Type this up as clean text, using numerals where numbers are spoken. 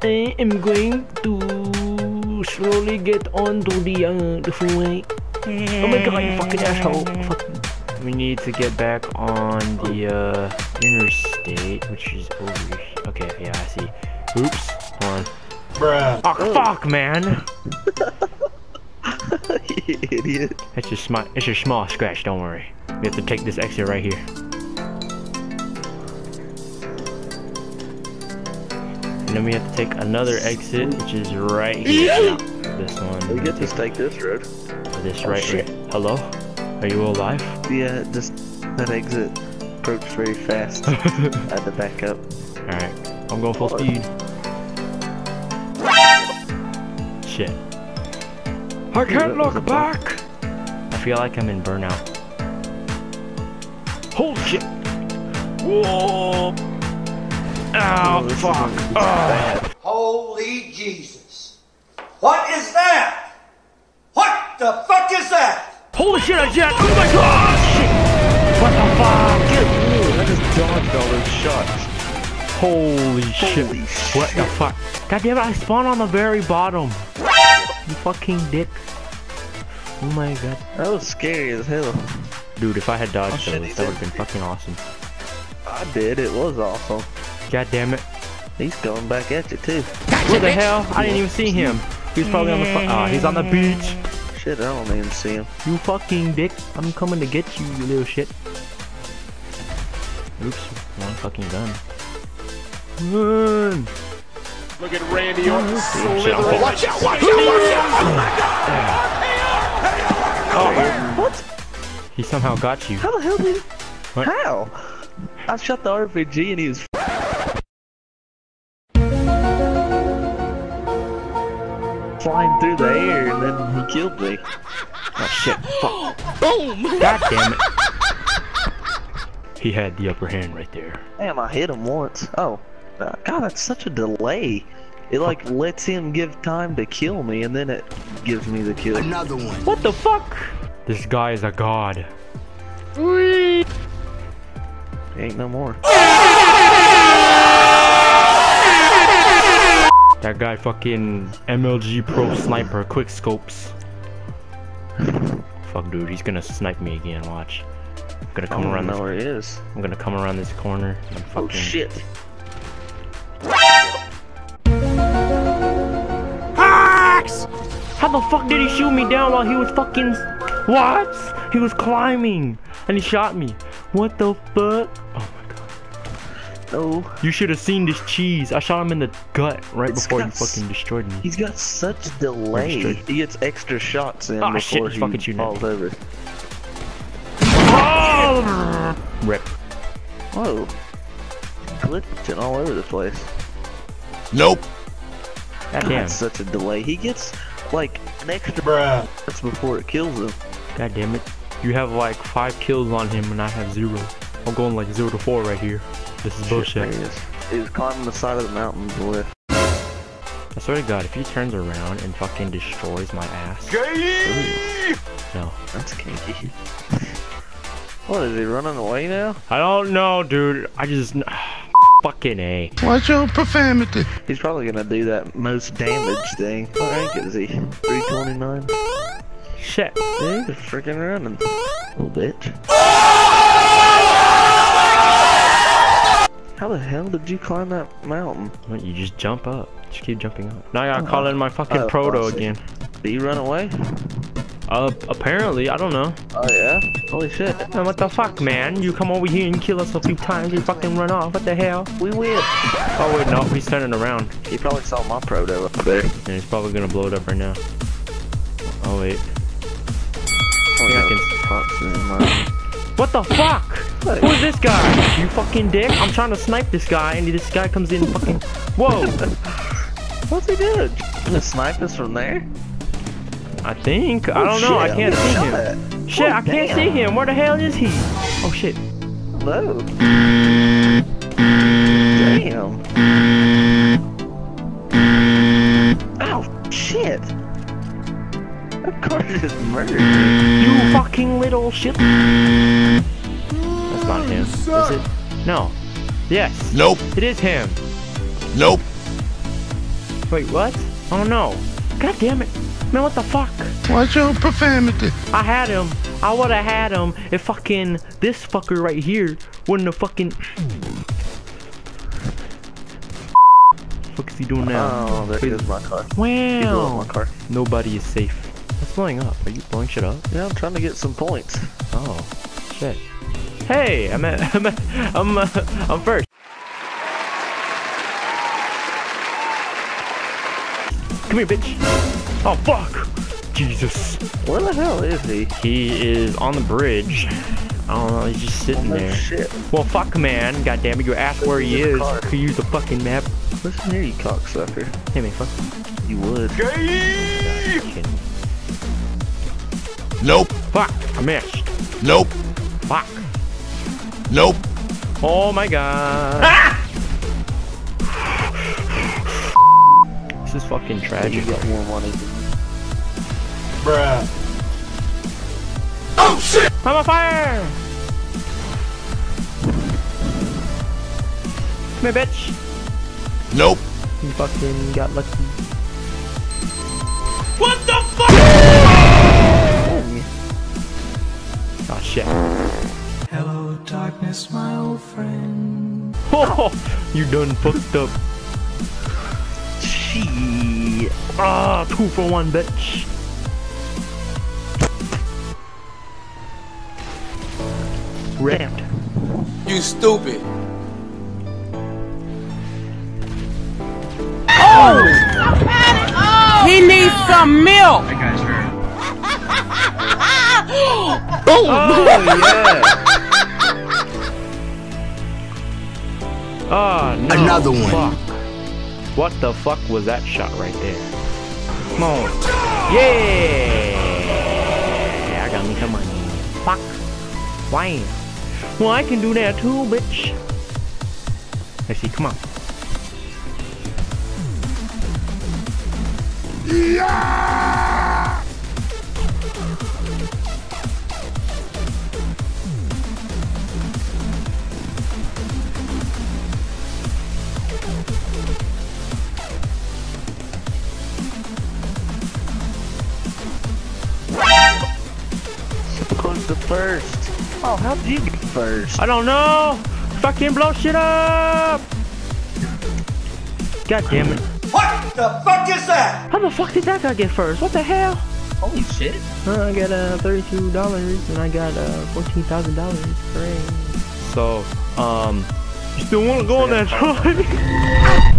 I am going to slowly get on to the freeway. Oh my god, you fucking asshole. Fuck. We need to get back on the interstate, which is over here. Okay, yeah, I see. Oops, hold on. Bruh. Oh, fuck, man. You idiot. It's just a small scratch, don't worry. We have to take this exit right here. And then we have to take another exit, which is right here. Yeah. This one. We get to take this road. This right. Hello? Are you alive? Yeah, just that exit approach very fast. I had to back up. Alright, I'm going full speed. Shit. I can't look back! I feel like I'm in burnout. Holy shit! Whoa! Ow, oh, fuck! Oh. Holy Jesus! What is that? What the fuck is that? Holy shit, I just! Oh my god! Shit! What the fuck? I just dodged all those shots. Holy shit. What the fuck? God damn it, I spawned on the very bottom. You fucking dick. Oh my god. That was scary as hell. Dude, if I had dodged those, that would have been fucking awesome. I did, it was awesome. God damn it. He's going back at you too. Gotcha, what the hell? I didn't even see him. He's probably on the he's on the beach. Shit, I don't even see him. You fucking dick. I'm coming to get you, you little shit. Oops, one fucking gun. Run! Look at Randy Orton. Watch out! Watch out! Watch out! Oh my god! Oh, what? He somehow got you. How the hell did he? What? How? I shot the RPG and he was. Flying through the air and then he killed me. Oh shit. Fuck. Boom! God damn it. He had the upper hand right there. Damn, I hit him once. Oh. God, that's such a delay. It like lets him give time to kill me, and then it gives me the kill. Another one. What the fuck? This guy is a god. Whee! Ain't no more. That guy fucking MLG Pro Sniper quick scopes. Fuck, dude, he's gonna snipe me again. Watch. I'm gonna come around. I don't know where he is. I'm gonna come around this corner. And fucking... Oh shit. How the fuck did he shoot me down while he was fucking... What? He was climbing and he shot me. What the fuck? Oh my god. No. You should have seen this cheese. I shot him in the gut before he fucking destroyed me. He's got such delay. He gets extra shots in before he fucking falls over. Oh! Rip. Whoa. Glitching all over the place. Nope. That's such a delay. He gets... like an extra breath. That's before it kills him. God damn it. You have like 5 kills on him and I have 0. I'm going like 0 to 4 right here. This is bullshit. He was climbing the side of the mountain to the left. I swear to god, if he turns around and fucking destroys my ass. No. That's kinky. What, is he running away now? I don't know, dude. I just... Fucking A. Watch your profanity. He's probably gonna do that most damage thing. What rank is he? 329? Shit. Dude, he's freaking running. Little bitch. How the hell did you climb that mountain? What, you just jump up. Just keep jumping up. Now I gotta call in my fucking proto again. Did he run away? Apparently, I don't know. Oh yeah? Holy shit. Man, what the fuck, man? You come over here and kill us a few times, you fucking run off, what the hell? We win! Oh wait, no, he's turning around. He probably saw my proto up there. And he's probably gonna blow it up right now. Oh wait. Oh yeah, What the fuck? What? Who is this guy? You fucking dick? I'm trying to snipe this guy, and this guy comes in fucking... Whoa! What's he doing? You gonna snipe us from there? I think. I don't know. I can't see him. Shit, I can't see him. Where the hell is he? Oh shit. Hello. Damn. Oh shit. Of course it's murder. You fucking little shit. That's not him. Is it? No. Yes. Nope. It is him. Nope. Wait, what? Oh no. God damn it. Man, what the fuck? What's your profanity? I had him. I would have had him if fucking this fucker right here wouldn't have fucking. What the fuck is he doing now? Oh, that is my car. Wow. He blew up my car. Nobody is safe. What's blowing up? Are you blowing shit up? Yeah, I'm trying to get some points. Oh, shit. Hey, I'm first. Come here, bitch. Oh, fuck. Jesus. Where the hell is he? He is on the bridge. I don't know, he's just sitting there. Shit. Well, fuck, man. God damn it, you asked where he is. Could use the fucking map. Listen here, you cocksucker. Hey, man, fuck. You would. Gay! Nope. Fuck, I missed. Nope. Fuck. Nope. Oh my god. Ah! This is fucking tragic. You got more money. Bruh. Oh shit! I'm on fire! Come here, bitch. Nope. He fucking got lucky. What the fuck? Oh shit. Hello, darkness, my old friend. Oh, you done fucked up. Gee. Ah, 2 for 1, bitch. Rammed. You stupid. He needs some milk! That guy's hurt. Oh, yeah! Oh, no. Another one. Fuck. What the fuck was that shot right there? Come on. Yeah! I got me some money. Fuck. Why? Well, I can do that too, bitch. Let's see, come on. Yeah! Who's the first? Oh, how did you get first? I don't know! Fucking blow shit up! God damn it. What the fuck is that? How the fuck did that guy get first? What the hell? Holy shit. I got $32 and I got $14,000. Great. So, you still wanna go on that time?